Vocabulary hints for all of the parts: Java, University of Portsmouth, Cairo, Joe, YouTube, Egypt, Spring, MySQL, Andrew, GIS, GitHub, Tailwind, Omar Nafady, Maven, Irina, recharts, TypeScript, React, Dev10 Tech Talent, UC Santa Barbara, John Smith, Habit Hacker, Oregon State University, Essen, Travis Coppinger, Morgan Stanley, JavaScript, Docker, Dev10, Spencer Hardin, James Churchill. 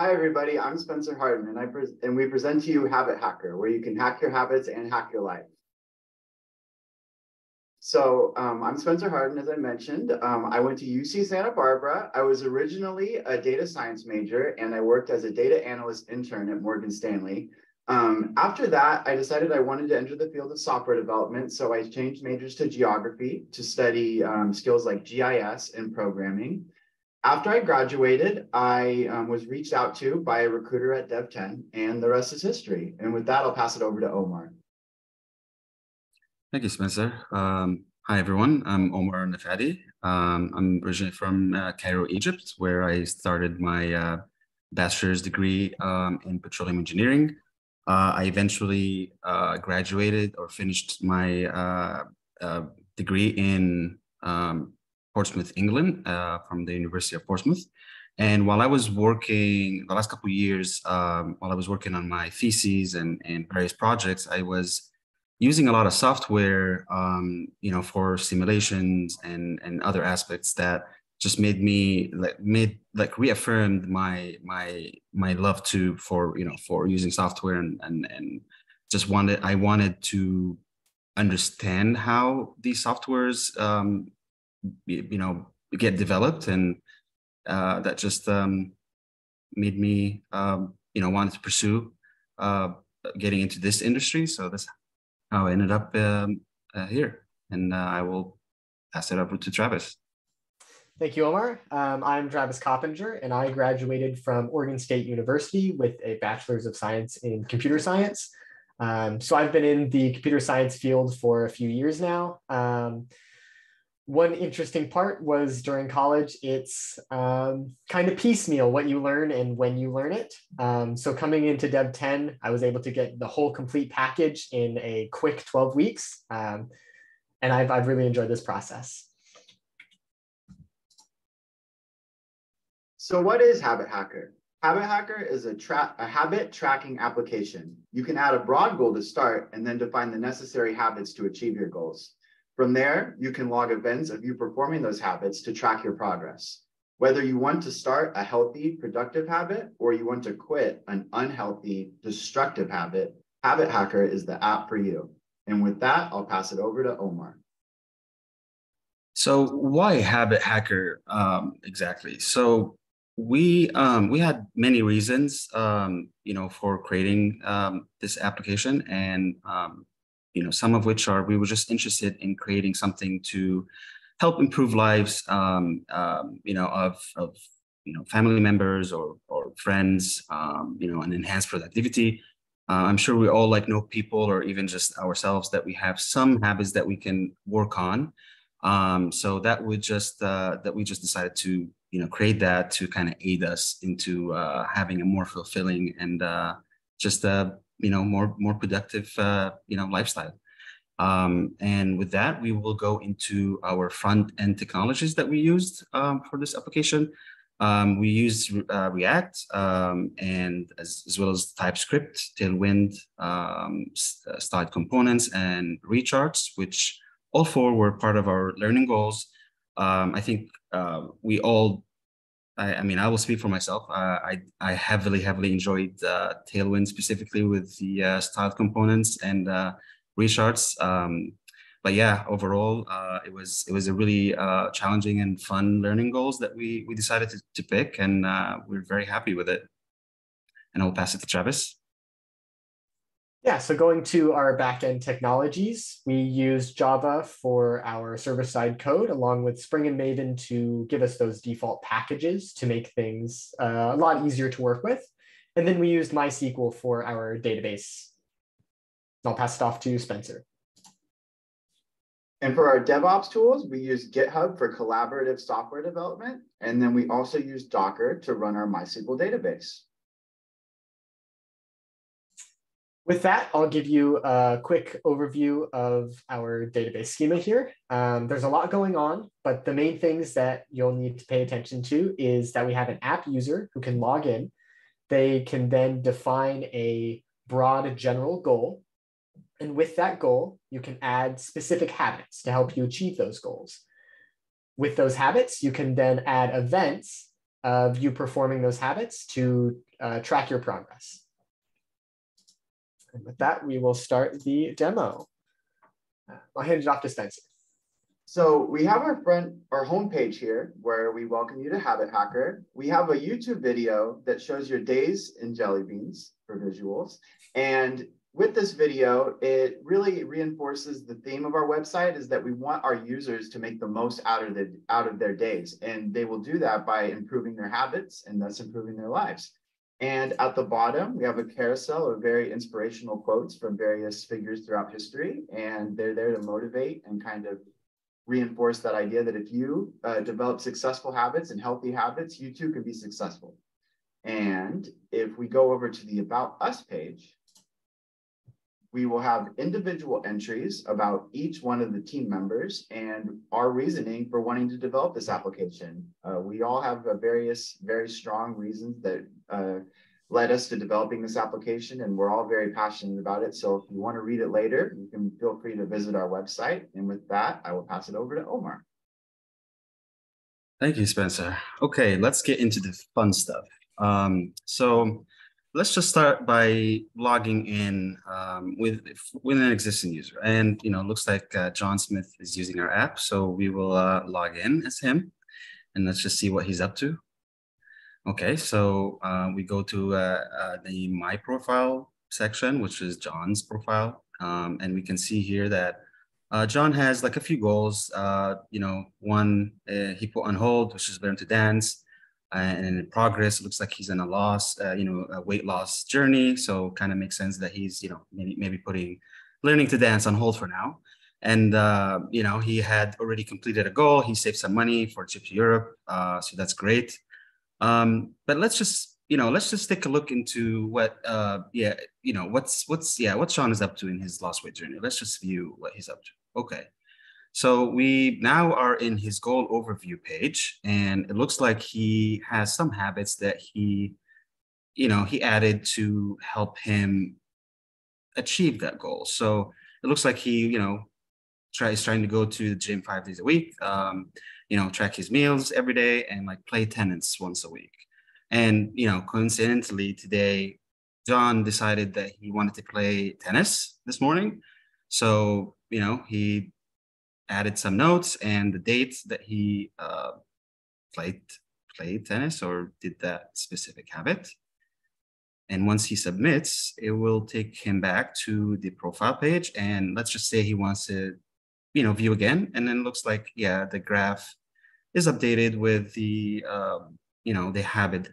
Hi, everybody. I'm Spencer Hardin, and we present to you Habit Hacker, where you can hack your habits and hack your life. So I'm Spencer Hardin, as I mentioned. I went to UC Santa Barbara. I was originally a data science major, and I worked as a data analyst intern at Morgan Stanley. After that, I decided I wanted to enter the field of software development, so I changed majors to geography to study skills like GIS and programming. After I graduated, I was reached out to by a recruiter at Dev10, and the rest is history. And with that, I'll pass it over to Omar. Thank you, Spencer. Hi, everyone. I'm Omar Nafady. I'm originally from Cairo, Egypt, where I started my bachelor's degree in petroleum engineering. I eventually graduated or finished my degree in Portsmouth, England, from the University of Portsmouth. And while I was working the last couple of years, while I was working on my theses and various projects, I was using a lot of software, for simulations and other aspects that just made me reaffirmed my love for using software and just I wanted to understand how these softwares get developed, and that just made me wanted to pursue getting into this industry. So that's how I ended up here, and I will pass it over to Travis. Thank you, Omar. I'm Travis Coppinger, and I graduated from Oregon State University with a Bachelor's of Science in Computer Science. So I've been in the computer science field for a few years now. One interesting part was during college, it's kind of piecemeal what you learn and when you learn it. So coming into Dev 10, I was able to get the whole complete package in a quick 12 weeks. And I've really enjoyed this process. So what is Habit Hacker? Habit Hacker is a habit tracking application. You can add a broad goal to start and then define the necessary habits to achieve your goals. From there, you can log events of you performing those habits to track your progress. Whether you want to start a healthy, productive habit or you want to quit an unhealthy, destructive habit, Habit Hacker is the app for you. And with that, I'll pass it over to Omar. So why Habit Hacker exactly? So we had many reasons, for creating this application, and some of which are we were just interested in creating something to help improve lives, of family members or friends, and enhance productivity. I'm sure we all know people, or even just ourselves, that we have some habits that we can work on. So that would just that we just decided to create that to kind of aid us into having a more fulfilling and just a more productive lifestyle. And with that, we will go into our front end technologies that we used for this application. We used React and as well as TypeScript, Tailwind, styled components, and recharts, which all four were part of our learning goals. I think we all, I mean, I will speak for myself. I heavily enjoyed Tailwind specifically with the styled components and recharts. But yeah, overall, it was a really challenging and fun learning goals that we decided to pick, and we're very happy with it. And I'll pass it to Travis. Yeah, so going to our backend technologies, we used Java for our server-side code, along with Spring and Maven to give us those default packages to make things a lot easier to work with. And then we used MySQL for our database. I'll pass it off to Spencer. And for our DevOps tools, we used GitHub for collaborative software development. And then we also used Docker to run our MySQL database. With that, I'll give you a quick overview of our database schema here. There's a lot going on, but the main things that you'll need to pay attention to is that we have an app user who can log in. They can then define a broad general goal. And with that goal, you can add specific habits to help you achieve those goals. With those habits, you can then add events of you performing those habits to track your progress. And with that, we will start the demo. I'll hand it off to Spencer. So we have our homepage here where we welcome you to Habit Hacker. We have a YouTube video that shows your days in jelly beans for visuals. And with this video, it really reinforces the theme of our website is that we want our users to make the most out of their days. And they will do that by improving their habits and thus improving their lives. And at the bottom, we have a carousel of very inspirational quotes from various figures throughout history. And they're there to motivate and kind of reinforce that idea that if you develop successful habits and healthy habits, you too can be successful. And if we go over to the About Us page, we will have individual entries about each one of the team members and our reasoning for wanting to develop this application. We all have very strong reasons that led us to developing this application, and we're all very passionate about it. So if you want to read it later, you can feel free to visit our website. And with that, I will pass it over to Omar. Thank you, Spencer. Okay, let's get into the fun stuff. So let's just start by logging in with an existing user. And it looks like John Smith is using our app. So we will log in as him, and let's just see what he's up to. Okay, so we go to the My Profile section, which is John's profile. And we can see here that John has like a few goals. One he put on hold, which is learn to dance. And in progress, it looks like he's in a loss, a weight loss journey. So kind of makes sense that he's, maybe putting learning to dance on hold for now. And, he had already completed a goal. He saved some money for a trip to Europe. So that's great. But let's just take a look into what, what Sean is up to in his lost weight journey. Let's just view what he's up to. Okay. So we now are in his goal overview page, and it looks like he has some habits that he added to help him achieve that goal. So it looks like he, is trying to go to the gym 5 days a week. Track his meals every day and like play tennis once a week. And, coincidentally today, John decided that he wanted to play tennis this morning. So, he added some notes and the date that he played tennis or did that specific habit. And once he submits, it will take him back to the profile page. And let's just say he wants to view again, and then it looks like, yeah, the graph is updated with the, the habit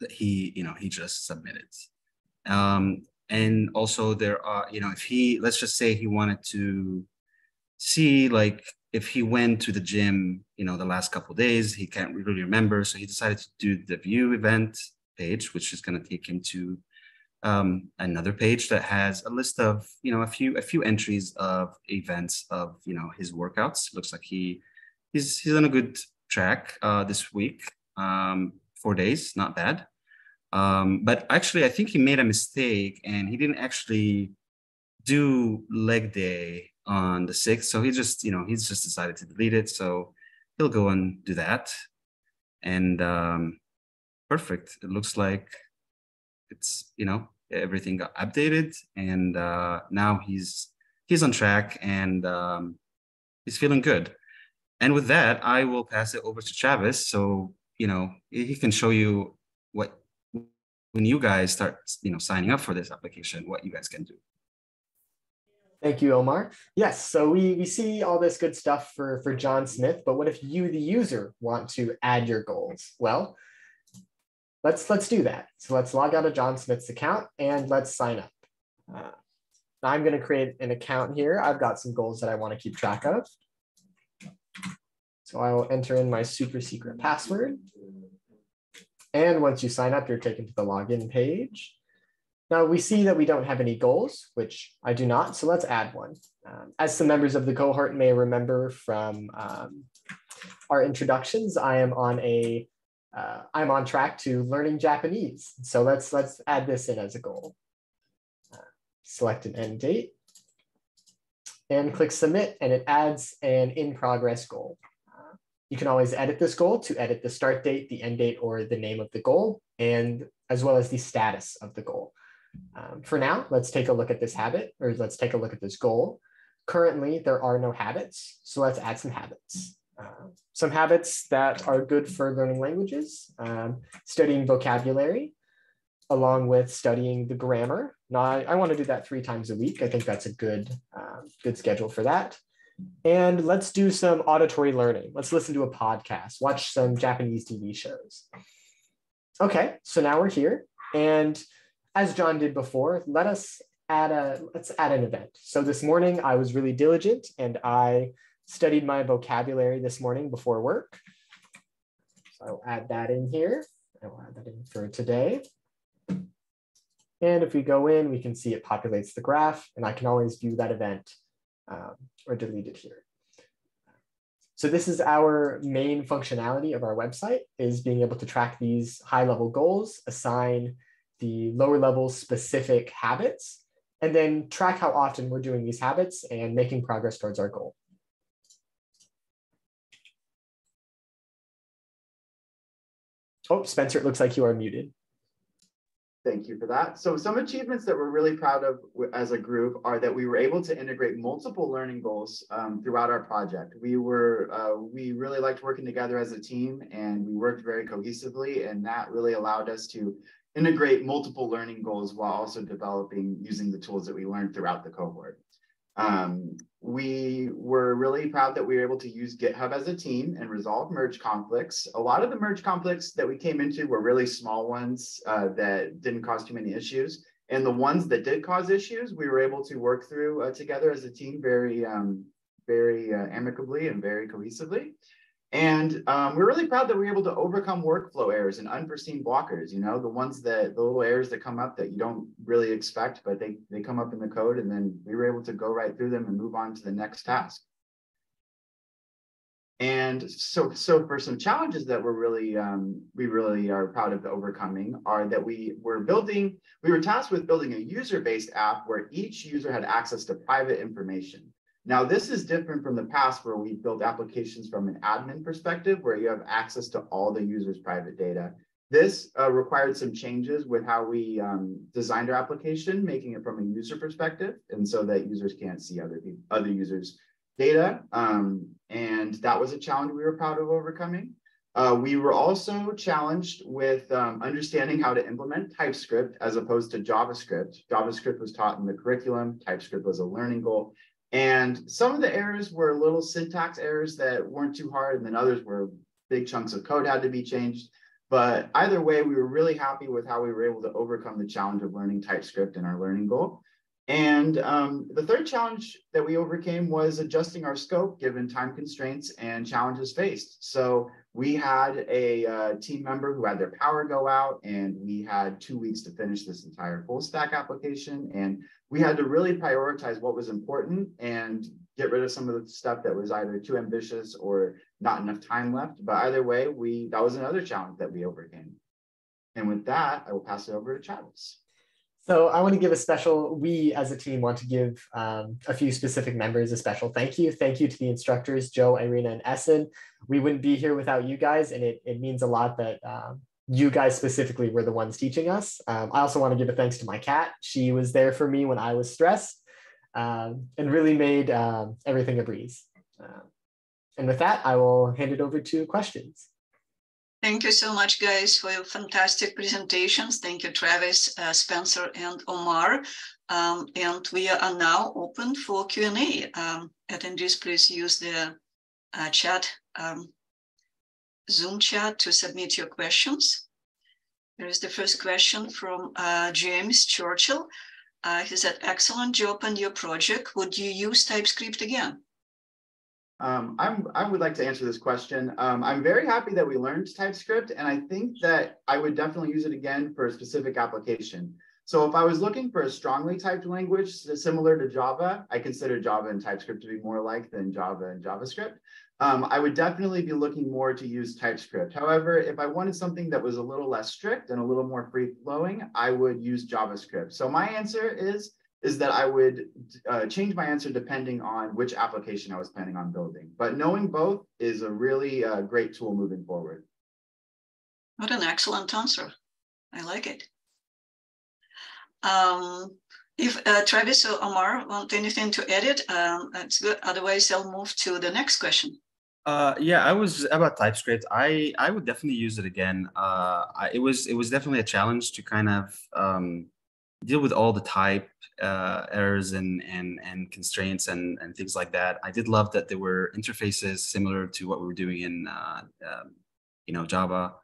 that he, he just submitted. And also there are, if he, let's just say he wanted to see, like, if he went to the gym, the last couple of days, he can't really remember. So he decided to do the view event page, which is going to take him to another page that has a list of a few entries of events of his workouts. Looks like he's on a good track this week. 4 days, not bad. But actually, I think he made a mistake and he didn't actually do leg day on the 6th. So he just he's just decided to delete it. So he'll go and do that. And perfect. It looks like it's, everything got updated, and now he's on track, and he's feeling good. And with that, I will pass it over to Travis. So, he can show you what, when you guys start, signing up for this application, what you guys can do. Thank you, Omar. Yes, so we see all this good stuff for John Smith, but what if you, the user, want to add your goals? Well, let's do that. So let's log out of John Smith's account and let's sign up. I'm going to create an account here. I've got some goals that I want to keep track of. So I will enter in my super secret password. And once you sign up, you're taken to the login page. Now we see that we don't have any goals, which I do not. So let's add one. As some members of the cohort may remember from our introductions, I'm on track to learning Japanese. So let's add this in as a goal. Select an end date and click submit, and it adds an in-progress goal. You can always edit this goal to edit the start date, the end date, or the name of the goal, and as well as the status of the goal. For now, let's take a look at this habit, or let's take a look at this goal. Currently, there are no habits, so let's add some habits. Some habits that are good for learning languages, studying vocabulary, along with studying the grammar. Now, I want to do that 3 times a week. I think that's a good schedule for that. And let's do some auditory learning. Let's listen to a podcast, watch some Japanese TV shows. Okay, so now we're here. And as John did before, let's add an event. So this morning I was really diligent and I studied my vocabulary this morning before work. So I'll add that in here. I will add that in for today. And if we go in, we can see it populates the graph and I can always view that event or delete it here. So this is our main functionality of our website, is being able to track these high level goals, assign the lower level specific habits, and then track how often we're doing these habits and making progress towards our goal. Oh, Spencer, it looks like you are muted. Thank you for that. So some achievements that we're really proud of as a group are that we were able to integrate multiple learning goals throughout our project. We really liked working together as a team, and we worked very cohesively, and that really allowed us to integrate multiple learning goals while also developing using the tools that we learned throughout the cohort. We were really proud that we were able to use GitHub as a team and resolve merge conflicts. A lot of the merge conflicts that we came into were really small ones that didn't cause too many issues. And the ones that did cause issues, we were able to work through together as a team very amicably and very cohesively. And we're really proud that we were able to overcome workflow errors and unforeseen blockers, you know, the ones that the little errors that come up that you don't really expect, but they come up in the code, and then we were able to go right through them and move on to the next task. And so for some challenges that we're really, we really are proud of overcoming are that we were tasked with building a user-based app where each user had access to private information. Now, this is different from the past where we built applications from an admin perspective where you have access to all the users' private data. This required some changes with how we designed our application, making it from a user perspective, and so that users can't see other users' data. And that was a challenge we were proud of overcoming. We were also challenged with understanding how to implement TypeScript as opposed to JavaScript. JavaScript was taught in the curriculum, TypeScript was a learning goal. And some of the errors were little syntax errors that weren't too hard, and then others were big chunks of code had to be changed. But either way, we were really happy with how we were able to overcome the challenge of learning TypeScript and our learning goal. And the third challenge that we overcame was adjusting our scope given time constraints and challenges faced. So we had a team member who had their power go out, and we had 2 weeks to finish this entire full stack application. And we had to really prioritize what was important and get rid of some of the stuff that was either too ambitious or not enough time left. But either way, that was another challenge that we overcame. And with that, I will pass it over to Travis. So I want to give a special, we as a team want to give a few specific members a special thank you. Thank you to the instructors, Joe, Irina, and Essen. We wouldn't be here without you guys, and it means a lot that you guys specifically were the ones teaching us. I also want to give a thanks to my cat. She was there for me when I was stressed and really made everything a breeze. And with that, I will hand it over to questions. Thank you so much, guys, for your fantastic presentations. Thank you, Travis, Spencer, and Omar. And we are now open for Q&A. Attendees, please use the chat, Zoom chat, to submit your questions. Here is the first question from James Churchill. He said, excellent job on your project. Would you use TypeScript again? I would like to answer this question. I'm very happy that we learned TypeScript, and I think that I would definitely use it again for a specific application. So if I was looking for a strongly typed language similar to Java, I consider Java and TypeScript to be more alike than Java and JavaScript. I would definitely be looking more to use TypeScript. However, if I wanted something that was a little less strict and a little more free-flowing, I would use JavaScript. So my answer is is that I would change my answer depending on which application I was planning on building. But knowing both is a really great tool moving forward. What an excellent answer. I like it. If Travis or Omar want anything to edit, that's good. Otherwise, I'll move to the next question. Yeah, I was about TypeScript. I would definitely use it again. It was definitely a challenge to kind of deal with all the type errors and constraints and things like that. I did love that there were interfaces similar to what we were doing in Java,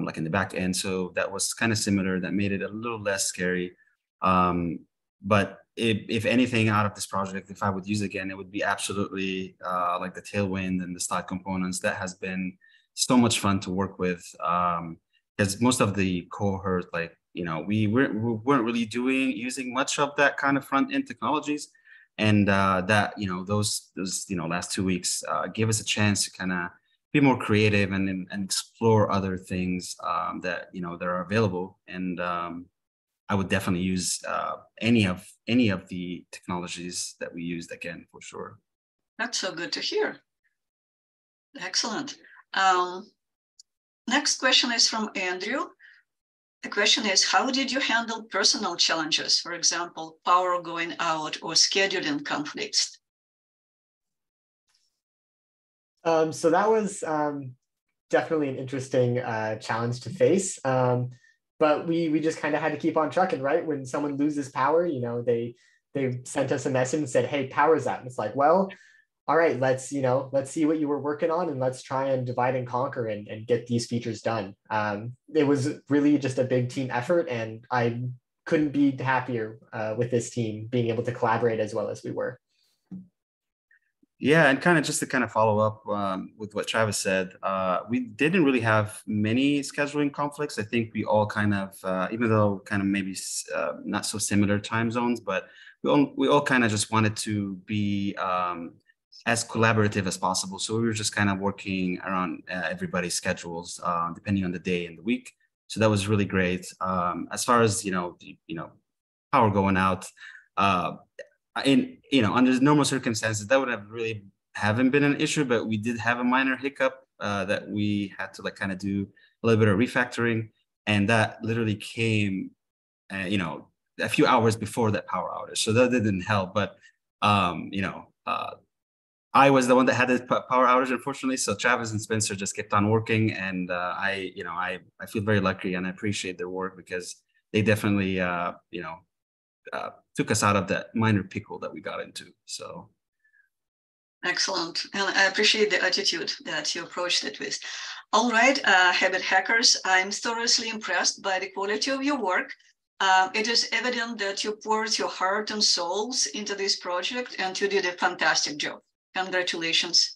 like in the back end. So that was kind of similar. That made it a little less scary. But if anything out of this project, if I would use it again, it would be absolutely like the Tailwind and the style components. That has been so much fun to work with, because most of the cohort, we weren't really using much of that kind of front end technologies, and those last 2 weeks gave us a chance to kind of be more creative and explore other things that are available. And I would definitely use any of the technologies that we used again, for sure. That's so good to hear. Excellent. Next question is from Andrew. The question is, how did you handle personal challenges? For example, power going out or scheduling conflicts? So that was definitely an interesting challenge to face. But we just kind of had to keep on trucking, right? When someone loses power, they sent us a message and said, hey, power's out. And it's like, well, all right, let's see what you were working on, and let's try and divide and conquer and get these features done. It was really just a big team effort, and I couldn't be happier with this team being able to collaborate as well as we were. Yeah, and kind of just to kind of follow up with what Travis said, we didn't really have many scheduling conflicts. I think we all kind of, even though kind of maybe not so similar time zones, but we all kind of just wanted to be as collaborative as possible. So we were just kind of working around everybody's schedules, depending on the day and the week. So that was really great. As far as power going out. Under normal circumstances, that would have really haven't been an issue, but we did have a minor hiccup that we had to do a little bit of refactoring, and that literally came, a few hours before that power outage. So that didn't help, but I was the one that had the power outage, unfortunately. So Travis and Spencer just kept on working, and I feel very lucky, and I appreciate their work because they definitely took us out of that minor pickle that we got into. So excellent, and I appreciate the attitude that you approached it with. All right, Habit Hackers, I'm thoroughly impressed by the quality of your work. It is evident that you poured your heart and souls into this project, and you did a fantastic job. Congratulations.